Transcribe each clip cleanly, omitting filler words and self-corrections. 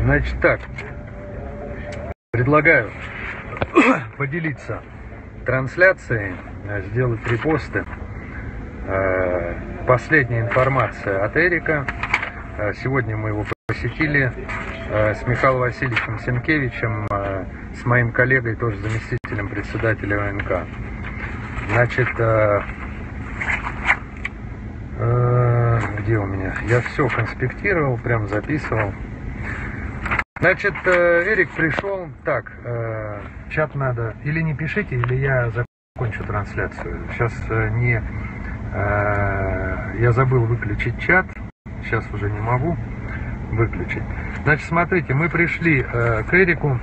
Значит так, предлагаю поделиться трансляцией, сделать репосты. Последняя информация от Эрика. Сегодня мы его посетили с Михаилом Васильевичем Сенкевичем, с моим коллегой, тоже заместителем председателя ОНК. Значит, где у меня? Я все конспектировал, прям записывал. Значит, Эрик пришел. Так, чат надо. Или не пишите, или я закончу трансляцию. Сейчас не... Я забыл выключить чат. Сейчас уже не могу выключить. Значит, смотрите, мы пришли к Эрику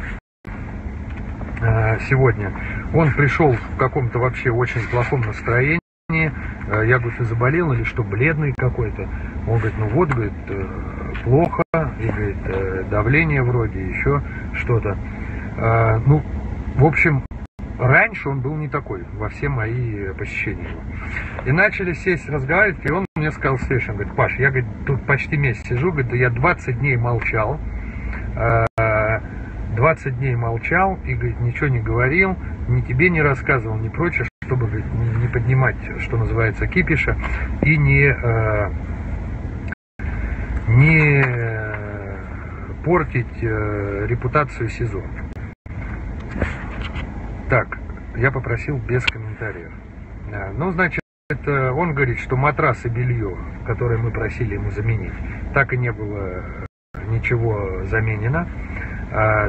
сегодня. Он пришел в каком-то вообще очень плохом настроении. Я говорю, ты заболел или что, бледный какой-то? Он говорит, ну вот, говорит, плохо, и, говорит, давление вроде, еще что-то. Ну, в общем, раньше он был не такой во все мои посещения. И начали сесть разговаривать, и он мне сказал следующее, он говорит, Паш, я, говорит, тут почти месяц сижу, говорит, да я 20 дней молчал, 20 дней молчал и, говорит, ничего не говорил, ни тебе не рассказывал, ни прочее, чтобы, говорит, не поднимать, что называется, кипиша и не портить репутацию СИЗО. Так, я попросил без комментариев. Ну, значит, он говорит, что матрас и белье, которые мы просили ему заменить, так и не было ничего заменено.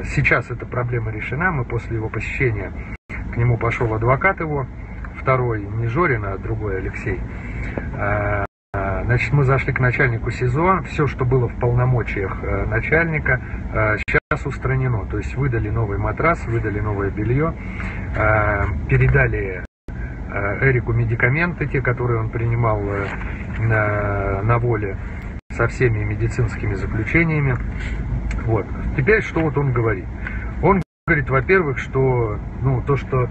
Сейчас эта проблема решена. Мы после его посещения, к нему пошел адвокат его, второй, не Жорин, а другой, Алексей. Значит, мы зашли к начальнику СИЗО, все, что было в полномочиях начальника, сейчас устранено. То есть выдали новый матрас, выдали новое белье, передали Эрику медикаменты, те, которые он принимал на воле, со всеми медицинскими заключениями. Вот. Теперь что вот он говорит? Он говорит, во-первых, что ну, то, что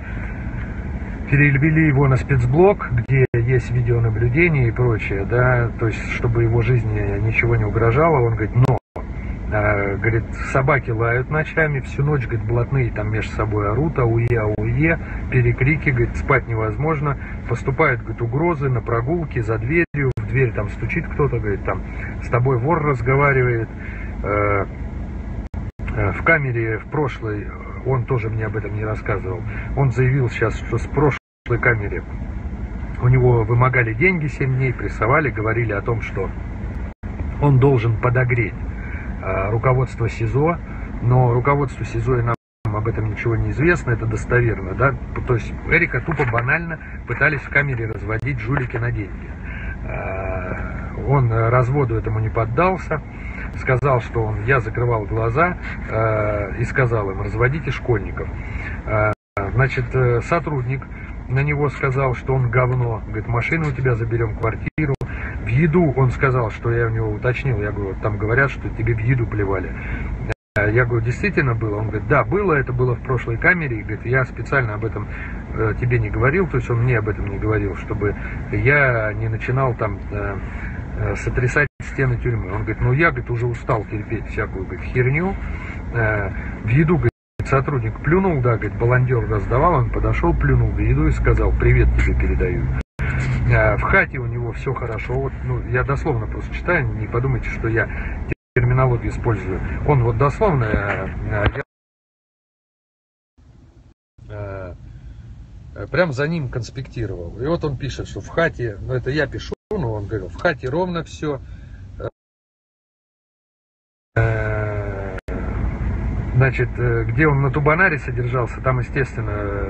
перевели его на спецблок, где есть видеонаблюдение и прочее, да, то есть, чтобы его жизни ничего не угрожало, он говорит, но, говорит, собаки лают ночами, всю ночь, говорит, блатные там между собой орут, ауе, перекрики, говорит, спать невозможно, поступают, говорит, угрозы на прогулке, за дверью, в дверь там стучит кто-то, говорит, там, с тобой вор разговаривает, в камере в прошлой, он тоже мне об этом не рассказывал, он заявил сейчас, что с прошлой камеры у него вымогали деньги 7 дней, прессовали, говорили о том, что он должен подогреть руководство СИЗО, но руководству СИЗО и нам об этом ничего не известно, это достоверно, да, то есть Эрика тупо банально пытались в камере разводить жулики на деньги. Он разводу этому не поддался, сказал, что он, я закрывал глаза и сказал им, разводите школьников. Значит, сотрудник на него сказал, что он говно, говорит, машину у тебя заберем, квартиру. В еду он сказал, что я у него уточнил, я говорю, там говорят, что тебе в еду плевали. Я говорю, действительно было? Он говорит, да, было, это было в прошлой камере, и говорит, я специально об этом тебе не говорил, то есть он мне об этом не говорил, чтобы я не начинал там сотрясать стены тюрьмы. Он говорит, ну я, говорит, уже устал терпеть всякую, говорит, херню. В еду, говорит, сотрудник плюнул, да, говорит, баландер раздавал, он подошел, плюнул в еду и сказал, привет тебе передаю. В хате у него все хорошо, вот, ну, я дословно просто читаю, не подумайте, что я терминологию использую. Он вот дословно, я прям за ним конспектировал. И вот он пишет, что в хате, ну это я пишу, но он говорил, в хате ровно все. Значит, где он на Тубанаре содержался, там, естественно,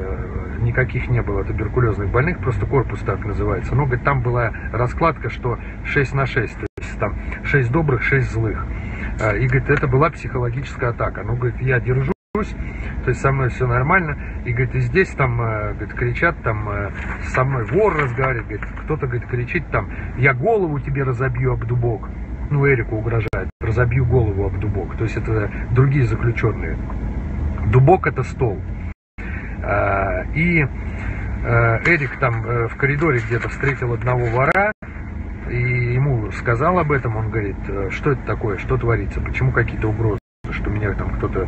никаких не было туберкулезных больных, просто корпус так называется. Но, говорит, там была раскладка, что 6 на 6, то есть там 6 добрых, 6 злых. И, говорит, это была психологическая атака. Ну, говорит, я держусь, то есть со мной все нормально. И, говорит, и здесь там, говорит, кричат, там, со мной вор разговаривает, кто-то, говорит, кричит там, я голову тебе разобью об дубок. Ну, Эрику угрожает, разобью голову об дубок. То есть это другие заключенные. Дубок — это стол. И Эрик там в коридоре где-то встретил одного вора, и ему сказал об этом, он говорит, что это такое, что творится, почему какие-то угрозы, что меня там кто-то,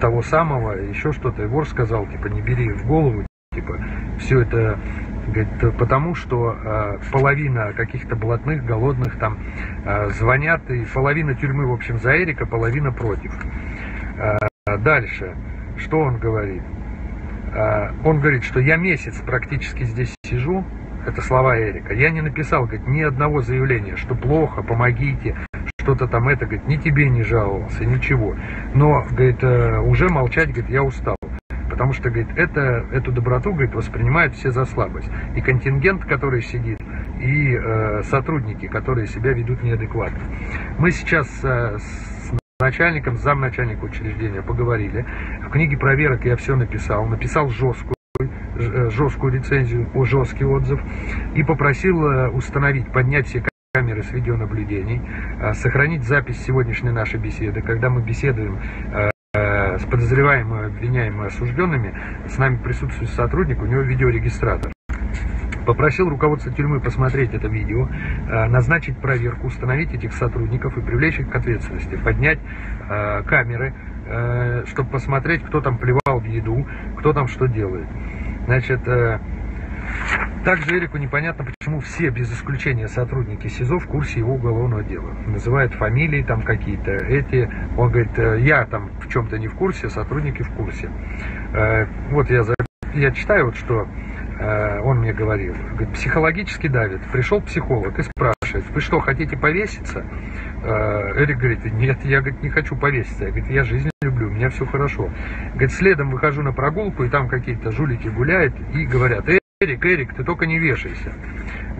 того самого, еще что-то, и вор сказал, типа, не бери в голову, типа, все это, говорит, потому что половина каких-то блатных, голодных там звонят, и половина тюрьмы, в общем, за Эрика, половина против. Дальше, что он говорит? Он говорит, что я месяц практически здесь сижу, это слова Эрика, я не написал, говорит, ни одного заявления, что плохо, помогите, что-то там это, говорит, ни тебе не жаловался, ничего. Но, говорит, уже молчать, говорит, я устал, потому что, говорит, эту доброту, говорит, воспринимают все за слабость. И контингент, который сидит, и сотрудники, которые себя ведут неадекватно. Мы сейчас с замначальником учреждения поговорили. В книге проверок я все написал жесткую рецензию, жесткий отзыв, и попросил установить, поднять все камеры с видеонаблюдений, сохранить запись сегодняшней нашей беседы, когда мы беседуем с подозреваемыми, обвиняемыми, осужденными, с нами присутствует сотрудник, у него видеорегистратор. Попросил руководство тюрьмы посмотреть это видео, назначить проверку, установить этих сотрудников и привлечь их к ответственности, поднять камеры, чтобы посмотреть, кто там плевал в еду, кто там что делает. Значит, также Эрику непонятно, почему все, без исключения сотрудники СИЗО, в курсе его уголовного дела. Называют фамилии там какие-то, эти. Он говорит, я там в чем-то не в курсе, сотрудники в курсе. Вот я читаю, вот что он мне говорил. Говорит, психологически давит. Пришел психолог и спрашивает, вы что, хотите повеситься? Эрик говорит, нет, я, говорит, не хочу повеситься. Я, говорит, я жизнь люблю, у меня все хорошо. Говорит, следом выхожу на прогулку, и там какие-то жулики гуляют и говорят, Эрик, ты только не вешайся.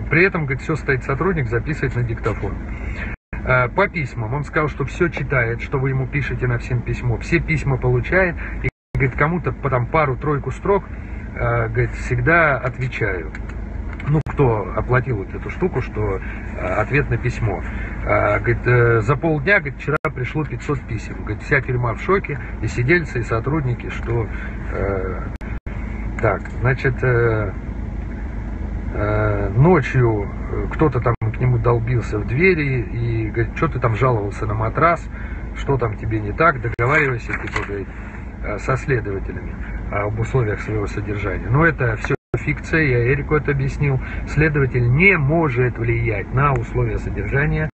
При этом, говорит, все стоит сотрудник, записывает на диктофон. По письмам он сказал, что все читает, что вы ему пишете на всем письмо. Все письма получает и, говорит, кому-то потом пару-тройку строк, говорит, всегда отвечаю. Ну, кто оплатил вот эту штуку, что ответ на письмо. Говорит, за полдня, говорит, вчера пришло 500 писем. Говорит, вся тюрьма в шоке, и сидельцы, и сотрудники, что... Так, значит, ночью кто-то там к нему долбился в двери и говорит, что ты там жаловался на матрас, что там тебе не так, договаривайся, типа, говорит, со следователями об условиях своего содержания. Но это все фикция, я Эрику это объяснил. Следователь не может влиять на условия содержания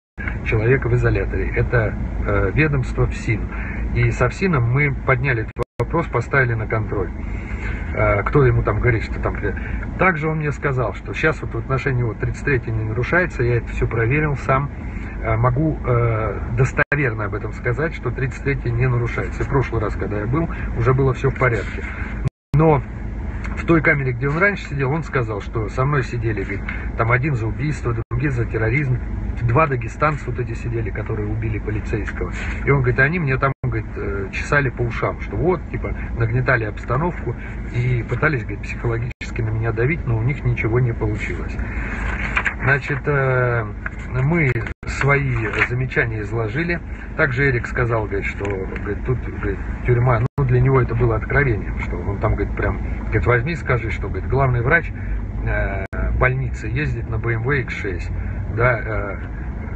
человека в изоляторе. Это ведомство ФСИН. И со ФСИНом мы подняли этот вопрос, поставили на контроль. Кто ему там говорит, что там... Также он мне сказал, что сейчас вот в отношении его 33-й не нарушается, я это все проверил сам, могу достоверно об этом сказать, что 33-й не нарушается. И в прошлый раз, когда я был, уже было все в порядке. Но в той камере, где он раньше сидел, он сказал, что со мной сидели, говорит, там один за убийство, другие за терроризм, два дагестанца вот эти сидели, которые убили полицейского. И он говорит, они мне там, говорит, чесали по ушам, что вот, типа, нагнетали обстановку и пытались, говорит, психологически на меня давить, но у них ничего не получилось. Значит, мы свои замечания изложили. Также Эрик сказал, говорит, что, говорит, тут, говорит, тюрьма, ну, для него это было откровением, что он там, говорит, прям, говорит, возьми, скажи, что, говорит, главный врач больницы ездит на BMW X6, да,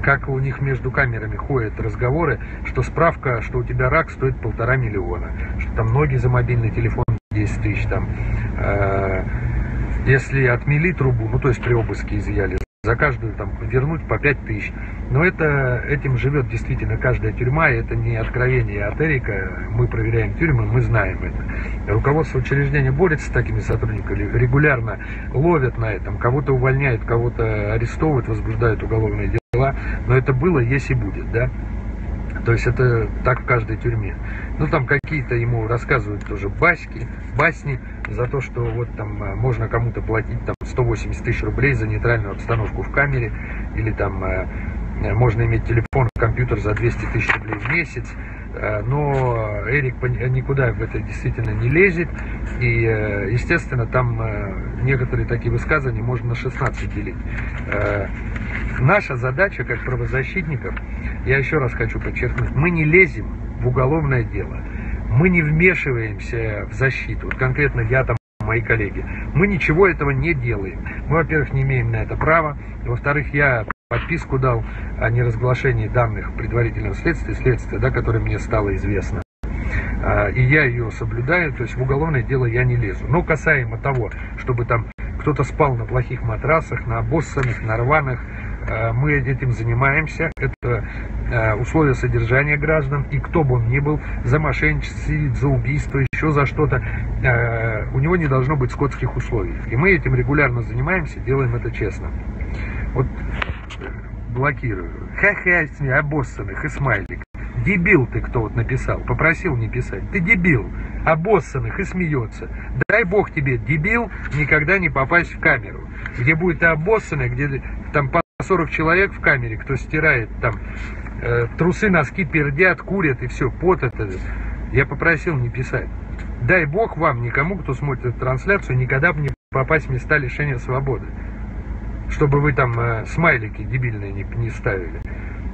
как у них между камерами ходят разговоры, что справка, что у тебя рак, стоит 1,5 миллиона, что там ноги за мобильный телефон 10 тысяч, там, если отмели трубу, ну, то есть при обыске изъяли, за каждую там вернуть по 5 тысяч. Но это, этим живет действительно каждая тюрьма, и это не откровение от Эрика, мы проверяем тюрьмы, мы знаем это. Руководство учреждения борется с такими сотрудниками, регулярно ловят на этом, кого-то увольняют, кого-то арестовывают, возбуждают уголовные дела. Но это было, есть и будет, да? То есть это так в каждой тюрьме. Ну, там какие-то ему рассказывают тоже басни за то, что вот там можно кому-то платить там 180 тысяч рублей за нейтральную обстановку в камере, или там можно иметь телефон, компьютер за 200 тысяч рублей в месяц. Но Эрик никуда в это действительно не лезет, и, естественно, там некоторые такие высказывания можно на 16 делить. Наша задача, как правозащитников, я еще раз хочу подчеркнуть, мы не лезем в уголовное дело, мы не вмешиваемся в защиту. Вот конкретно я там мои коллеги. Мы ничего этого не делаем. Мы, во-первых, не имеем на это права. Во-вторых, я подписку дал о неразглашении данных предварительного следствия, да, которое мне стало известно. И я ее соблюдаю, то есть в уголовное дело я не лезу. Но касаемо того, чтобы там кто-то спал на плохих матрасах, на обоссанных, на рваных, мы этим занимаемся. Это условия содержания граждан. И кто бы он ни был, за мошенничество, за убийство, еще за что-то, у него не должно быть скотских условий. И мы этим регулярно занимаемся, делаем это честно. Вот блокирую. Ха-ха, с ней обоссанных и смайлик. Дебил ты, кто вот написал, попросил не писать. Ты дебил, обоссанных и смеется. Дай бог тебе, дебил, никогда не попасть в камеру. Где будет обоссанный, где там по 40 человек в камере, кто стирает там трусы, носки пердят, курят и все, пот это. Я попросил не писать. Дай бог вам, никому, кто смотрит трансляцию, никогда бы не попасть в места лишения свободы. Чтобы вы там смайлики дебильные не ставили.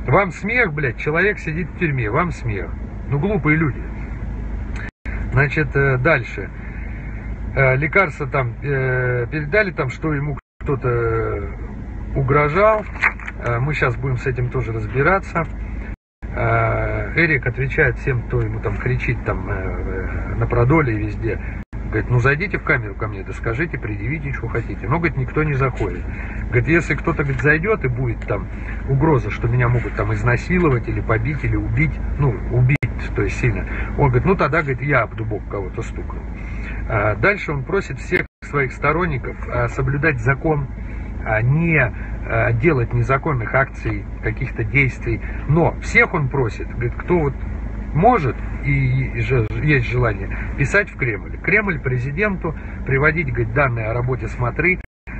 Вам смех, блядь, человек сидит в тюрьме, вам смех. Ну, глупые люди. Значит, дальше. Лекарства там передали, там, что ему кто-то угрожал. Мы сейчас будем с этим тоже разбираться. Эрик отвечает всем, кто ему там кричит, там, на продоле и везде. Говорит, ну зайдите в камеру ко мне, да скажите, предъявите, что хотите. Но, говорит, никто не заходит. Говорит, если кто-то, говорит, зайдет и будет там угроза, что меня могут там изнасиловать или побить, или убить, ну, убить, то есть сильно. Он говорит, ну тогда, говорит, я об дубок кого-то стукну. А дальше он просит всех своих сторонников соблюдать закон, не делать незаконных акций, каких-то действий. Но всех он просит, говорит, кто вот может, и есть желание, писать в Кремль. Кремль президенту, приводить, говорит, данные о работе смотры,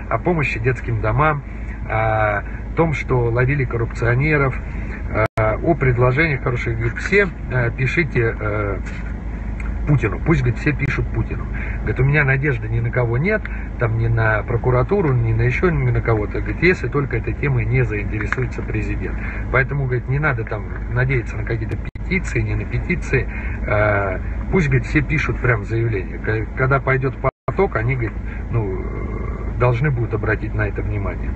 о помощи детским домам, о том, что ловили коррупционеров, о предложениях хороших. Говорит, все пишите Путину, пусть, говорит, все пишут Путину. Говорит, у меня надежды ни на кого нет, там ни на прокуратуру, ни на еще, ни на кого-то. Говорит, если только этой темой не заинтересуется президент. Поэтому, говорит, не надо там надеяться на какие-то петиции, не на петиции. Пусть, говорит, все пишут прям заявление. Когда пойдет поток, они, говорит, ну, должны будут обратить на это внимание.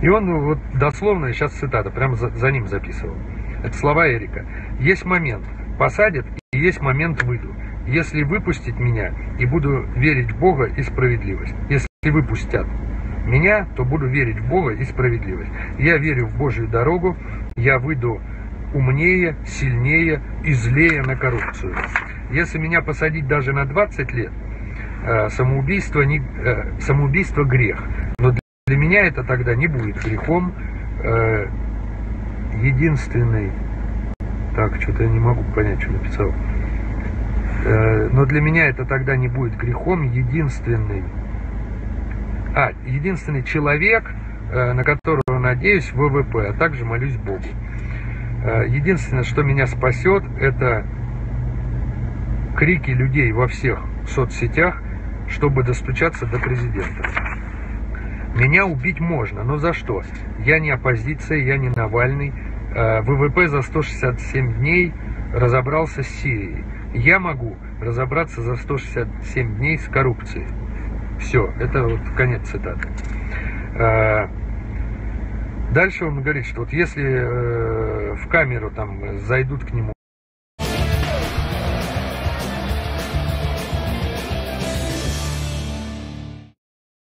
И он вот дословно, сейчас цитата, прямо за ним записывал. Это слова Эрика. Есть момент, посадят, и есть момент, выйду. Если выпустить меня, и буду верить в Бога и справедливость. Если выпустят меня, то буду верить в Бога и справедливость. Я верю в Божью дорогу, я выйду умнее, сильнее и злее на коррупцию. Если меня посадить даже на 20 лет, самоубийство грех. Но для меня это тогда не будет грехом. Единственный... Так, что-то я не могу понять, что написал. Но для меня это тогда не будет грехом. Единственный человек, на которого надеюсь, ВВП, а также молюсь Богу. Единственное, что меня спасет, это крики людей во всех соцсетях, чтобы достучаться до президента. Меня убить можно, но за что? Я не оппозиция, я не Навальный. ВВП за 167 дней разобрался с Сирией. Я могу разобраться за 167 дней с коррупцией. Все, это вот конец цитаты. Дальше он говорит, что вот если в камеру там зайдут к нему